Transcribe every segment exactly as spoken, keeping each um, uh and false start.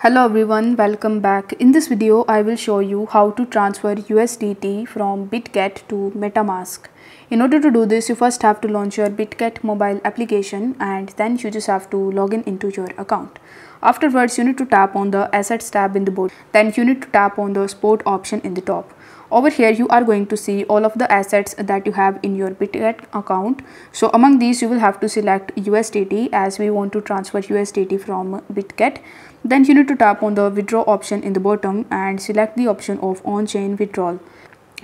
Hello everyone, welcome back. In this video, I will show you how to transfer U S D T from Bitget to MetaMask. In order to do this, you first have to launch your Bitget mobile application and then you just have to log in into your account. Afterwards, you need to tap on the Assets tab in the board. Then you need to tap on the Sport option in the top. Over here, you are going to see all of the assets that you have in your Bitget account. So among these, you will have to select U S D T as we want to transfer U S D T from Bitget. Then you need to tap on the withdraw option in the bottom and select the option of on-chain withdrawal.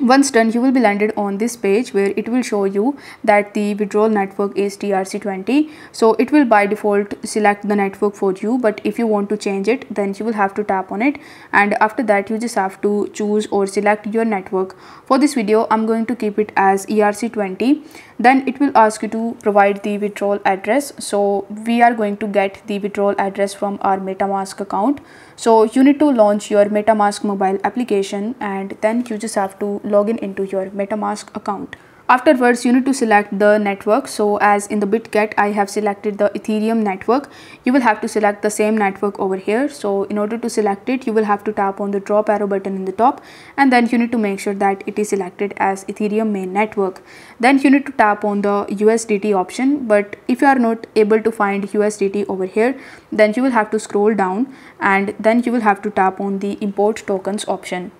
Once done, you will be landed on this page where it will show you that the withdrawal network is T R C twenty. So it will by default select the network for you, but if you want to change it, then you will have to tap on it, and after that you just have to choose or select your network. For this video, I'm going to keep it as E R C twenty. Then it will ask you to provide the withdrawal address. So we are going to get the withdrawal address from our MetaMask account. So you need to launch your MetaMask mobile application and then you just have to login into your MetaMask account. Afterwards, you need to select the network. So as in the Bitget, I have selected the Ethereum network. You will have to select the same network over here. So in order to select it, you will have to tap on the drop arrow button in the top, and then you need to make sure that it is selected as Ethereum main network. Then you need to tap on the U S D T option, but if you are not able to find U S D T over here, then you will have to scroll down and then you will have to tap on the import tokens option.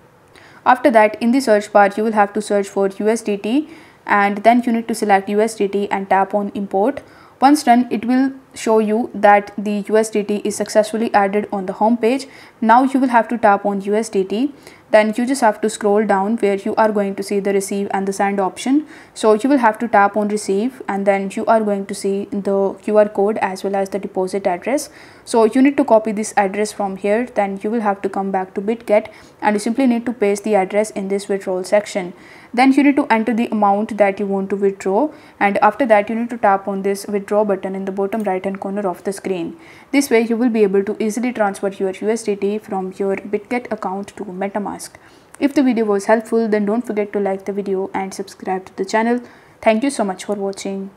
After that, in the search bar, you will have to search for U S D T and then you need to select U S D T and tap on import. Once done, it will show you that the U S D T is successfully added on the home page. Now you will have to tap on U S D T. Then you just have to scroll down where you are going to see the receive and the send option. So you will have to tap on receive and then you are going to see the Q R code as well as the deposit address. So you need to copy this address from here. Then you will have to come back to Bitget and you simply need to paste the address in this withdrawal section. Then you need to enter the amount that you want to withdraw, and after that you need to tap on this withdraw button in the bottom right hand corner of the screen. This way you will be able to easily transfer your U S D T from your Bitget account to MetaMask. If the video was helpful, then don't forget to like the video and subscribe to the channel. Thank you so much for watching.